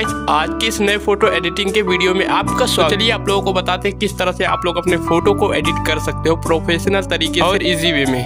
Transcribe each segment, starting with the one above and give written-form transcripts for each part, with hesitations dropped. Guys आज के इस नए फोटो एडिटिंग के वीडियो में आपका स्वागत। चलिए आप लोगों को बताते हैं किस तरह से आप लोग अपने फोटो को एडिट कर सकते हो प्रोफेशनल तरीके और इजी वे में।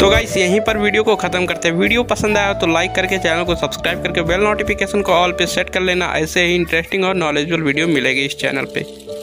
तो गाइस यहीं पर वीडियो को ख़त्म करते हैं। वीडियो पसंद आया तो लाइक करके चैनल को सब्सक्राइब करके बेल नोटिफिकेशन को ऑल पे सेट कर लेना। ऐसे ही इंटरेस्टिंग और नॉलेजफुल वीडियो मिलेगी इस चैनल पे।